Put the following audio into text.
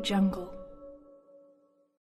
AudioJungle.